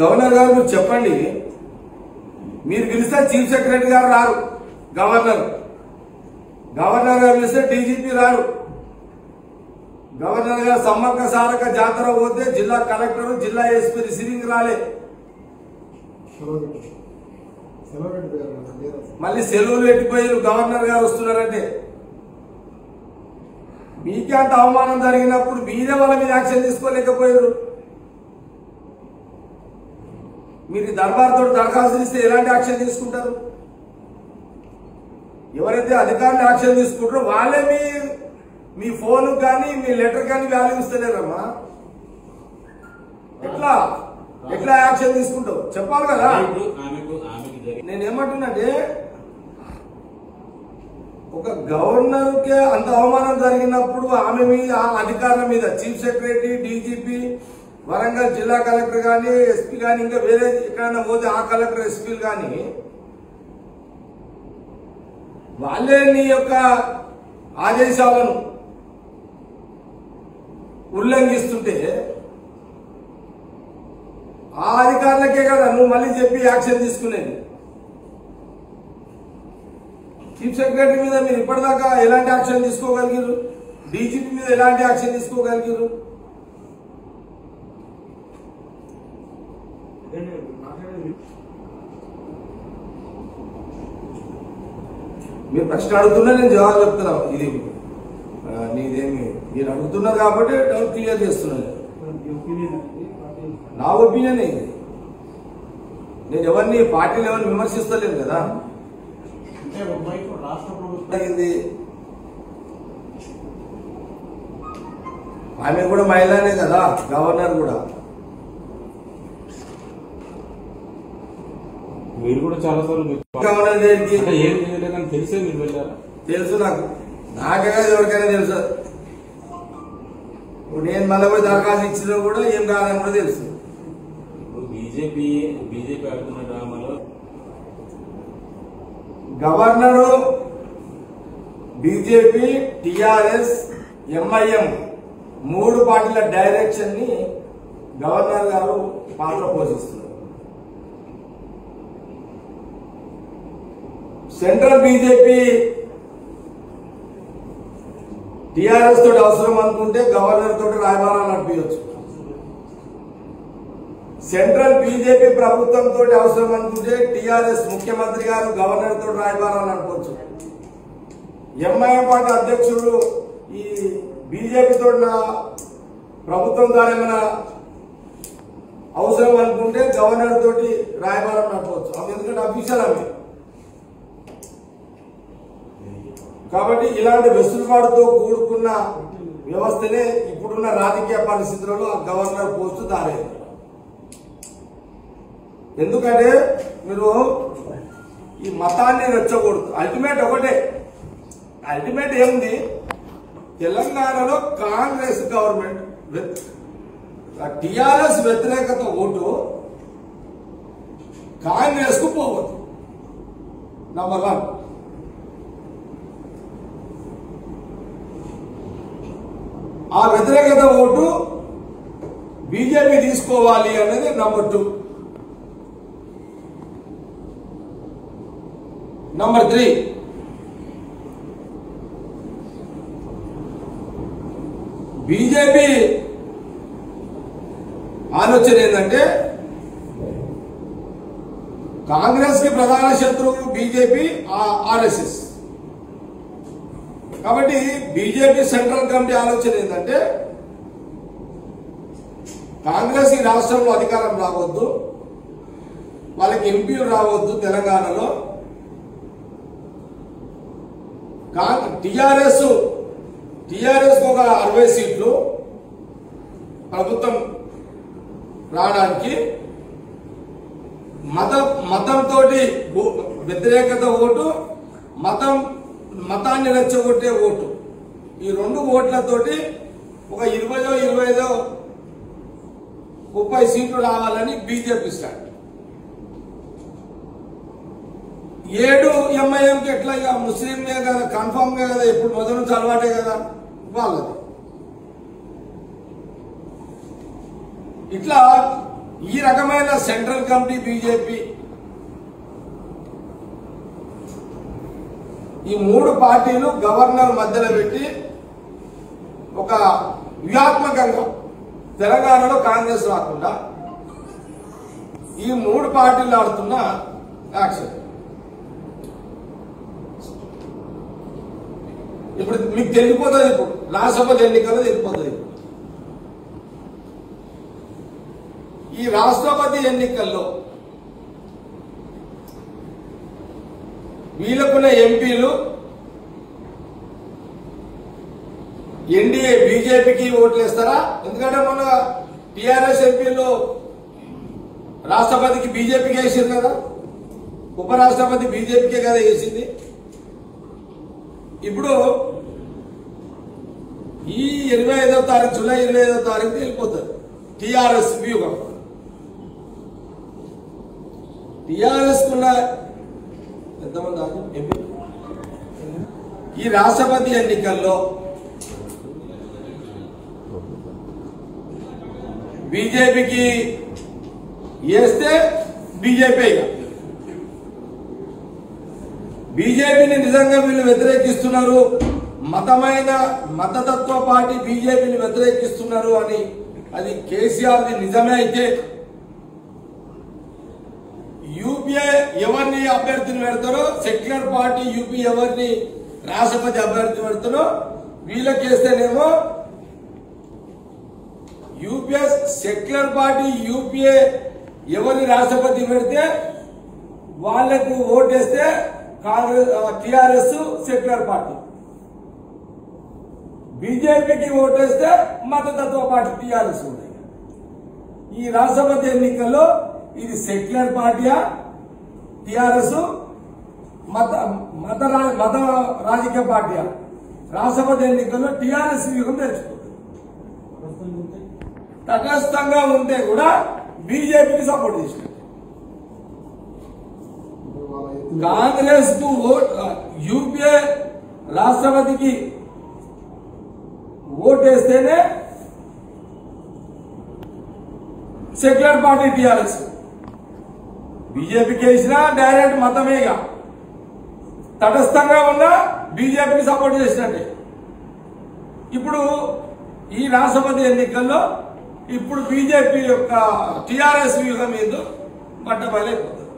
Governor గారు మీరు చెప్పండి, మీరు పిలిస్తే చీఫ్ సెక్రటరీ గారు రారు, గవర్నర్ గవర్నర్ గారు పిలిస్తే డీజీపీ రారు, గవర్నర్ గారు సమ్మక్క సారక జాతర పోతే జిల్లా కలెక్టర్ జిల్లా ఎస్పీ రిసీవింగ్ రాలే, మళ్ళీ సెలవులు పెట్టిపోయారు గవర్నర్ గారు వస్తున్నారంటే. మీకే అంత అవమానం జరిగినప్పుడు మీరే వాళ్ళ మీద యాక్షన్ తీసుకోలేకపోయారు. మీరు దర్బార్ తోటి దరఖాస్తు ఇస్తే ఎలాంటి యాక్షన్ తీసుకుంటారు? ఎవరైతే అధికారులు యాక్షన్ తీసుకుంటారో వాళ్ళే మీ ఫోన్ కానీ మీ లెటర్ కానీ వాల్యూ ఇస్తలేరమ్మా. ఎట్లా ఎట్లా యాక్షన్ తీసుకుంటావు చెప్పాలి కదా. నేనేమంటున్నాంటే ఒక గవర్నర్ కి అంత అవమానం జరిగినప్పుడు ఆమె మీద అధికారుల మీద చీఫ్ సెక్రటరీ డీజీపీ వరంగల్ జిల్లా కలెక్టర్ కానీ ఎస్పీ కానీ ఇంకా వేరే ఎక్కడైనా పోతే ఆ కలెక్టర్ ఎస్పీలు కానీ వాళ్ళే నీ యొక్క ఆదేశాలను ఉల్లంఘిస్తుంటే ఆ అధికారులకే కదా నువ్వు మళ్ళీ చెప్పి యాక్షన్ తీసుకునేది. చీఫ్ సెక్రటరీ మీద మీరు ఇప్పటిదాకా ఎలాంటి యాక్షన్ తీసుకోగలిగారు? డీజీపీ మీద ఎలాంటి యాక్షన్ తీసుకోగలిగారు? మీరు ప్రశ్న అడుగుతున్నా నేను జవాబు చెప్తున్నా. ఇది నీదేమి మీరు అడుగుతున్నారు కాబట్టి డౌట్ క్లియర్ చేస్తున్నాను. నా ఒపీనియన్ ఇది. నేను ఎవరిని పార్టీలు ఎవరిని విమర్శిస్తలేను కదా. ఆమె కూడా మహిళనే కదా, గవర్నర్ కూడా. మీరు కూడా చాలా సార్లు తెలిసే మీరు వెళ్ళారా? తెలుసు నాకు, నాకైనా ఎవరికైనా తెలుసు. నేను మళ్ళీ పోయి దరఖాస్తు ఇచ్చినా కూడా ఏం కాదని కూడా తెలుసు. ఇప్పుడు బీజేపీ ఆడుతున్న డ్రామాలో గవర్నరు బీజేపీ టిఆర్ఎస్ ఎంఐఎం మూడు పార్టీల డైరెక్షన్ ని గవర్నర్ గారు పాత్ర పోషిస్తున్నారు. సెంట్రల్ బీజేపీ టిఆర్ఎస్ తోటి అవసరం అనుకుంటే గవర్నర్ తోటి రాయబారాలు నడిపించవచ్చు. సెంట్రల్ బీజేపీ ప్రభుత్వంతో అవసరం అనుకుంటే టీఆర్ఎస్ ముఖ్యమంత్రి గారు గవర్నర్ తోటి రాయబారాలు నడపవచ్చు. ఎంఐఎం పార్టీ అధ్యక్షుడు ఈ బీజేపీతో ప్రభుత్వం ద్వారా ఏమైనా అవసరం అనుకుంటే గవర్నర్ తోటి రాయబారం నడపవచ్చు. అవి ఎందుకంటే అఫీషియల్ అవి కాబట్టి ఇలాంటి వెసులుబాటుతో కూడుకున్న వ్యవస్థనే ఇప్పుడున్న రాజకీయ పరిస్థితులలో గవర్నర్ పోస్టు దారైంది. ఎందుకంటే మీరు ఈ మతాన్ని రెచ్చగొడుతూ అల్టిమేట్ ఒకటే, అల్టిమేట్ ఏముంది, తెలంగాణలో కాంగ్రెస్ గవర్నమెంట్ టిఆర్ఎస్ వ్యతిరేకత ఓటు కాంగ్రెస్ కు పోవద్దు. నంబర్ వన్, ఆ వ్యతిరేకత ఓటు బీజేపీ తీసుకోవాలి అనేది number two. Number three, BJP आलोचने कांग्रेस की प्रधान शत्रु बीजेपी आरएसएस काबट्टी बीजेपी सेंट्रल कमिटी आलोचने कांग्रेस की राष्ट्र में अधिकार रावद्दु वाली एमपी रावद्दु तेलंगाणलो టిఆర్ఎస్ ఒక 60 సీట్లు ప్రభుత్వం రావడానికి మతంతో వ్యతిరేకత ఓటు మతాన్ని రెచ్చగొట్టే ఓటు ఈ రెండు ఓట్లతోటి ఒక 20-25-30 సీట్లు రావాలని బీజేపీ స్టార్ట్. 7 ఎంఐఎంకి ఎట్లా ఇక ముస్లింలే కదా, కన్ఫామ్ గా కదా, ఇప్పుడు మొదటి నుంచి అలవాటే కదా వాళ్ళది. ఇట్లా ఈ రకమైన సెంట్రల్ కమిటీ బీజేపీ ఈ మూడు పార్టీలు గవర్నర్ మధ్యలో పెట్టి ఒక వ్యూహాత్మకంగా తెలంగాణలో కాంగ్రెస్ రాకుండా ఈ మూడు పార్టీలు ఆడుతున్న యాక్షన్. ఇప్పుడు మీకు తెలియపోతుంది, ఇప్పుడు రాష్ట్రసభ ఎన్నికల్లో తెలియపోతుంది. ఈ రాష్ట్రపతి ఎన్నికల్లో వీళ్ళకున్న ఎంపీలు ఎన్డీఏ బీజేపీకి ఓట్లు వేస్తారా? ఎందుకంటే మొన్న టీఆర్ఎస్ ఎంపీలు రాష్ట్రపతికి బీజేపీకి వేసింది కదా, ఉపరాష్ట్రపతి బీజేపీకే కదా వేసింది. ఇప్పుడు ఈ 25వ తారీఖు జూలై 25వ తారీఖు వెళ్ళిపోతుంది టీఆర్ఎస్ వ్యూహం. టీఆర్ఎస్ కున్న ఎంతమంది ఎంపీ ఈ రాష్ట్రపతి ఎన్నికల్లో బీజేపీకి వేస్తే బీజేపీ బీజేపీని నిజంగా వీళ్ళు వ్యతిరేకిస్తున్నారు, మతమైన మతతత్వ పార్టీ బీజేపీని వ్యతిరేకిస్తున్నారు అని అది కేసీఆర్ది నిజమే అయితే యూపీఏ ఎవరిని అభ్యర్థిని పెడతారో, సెక్యులర్ పార్టీ యూపీ ఎవరిని రాష్ట్రపతి అభ్యర్థి పెడతారో వీళ్ళకేస్తేనేమో యూపీఏ సెక్యులర్ పార్టీ యూపీఏ ఎవరిని రాష్ట్రపతి పెడితే వాళ్లకు ఓటేస్తే కాంగ్రెస్ టీఆర్ఎస్ సెక్యులర్ పార్టీ, బీజేపీకి ఓటేస్తే మతతత్వ పార్టీ టీఆర్ఎస్ ఉంటాయి. ఈ రాష్ట్రపతి ఎన్నికల్లో ఇది సెక్యులర్ పార్టీయా టీఆర్ఎస్ మత రాజకీయ పార్టీయా? రాష్ట్రపతి ఎన్నికల్లో టీఆర్ఎస్ వ్యూహం తెచ్చుకుంటుంది. తటస్థంగా ఉంటే కూడా బీజేపీకి సపోర్ట్ చేసింది. కాంగ్రెస్ కు యూపీఏ రాష్ట్రపతికి ఓటేస్తేనే సెక్యులర్ పార్టీ టీఆర్ఎస్, బీజేపీకి వేసినా డైరెక్ట్ మతమేగా, తటస్థంగా ఉన్నా బీజేపీకి సపోర్ట్ చేసినట్టే. ఇప్పుడు ఈ రాష్ట్రపతి ఎన్నికల్లో ఇప్పుడు బీజేపీ యొక్క టీఆర్ఎస్ వ్యూహం మీద పట్టబయలైపోతుంది.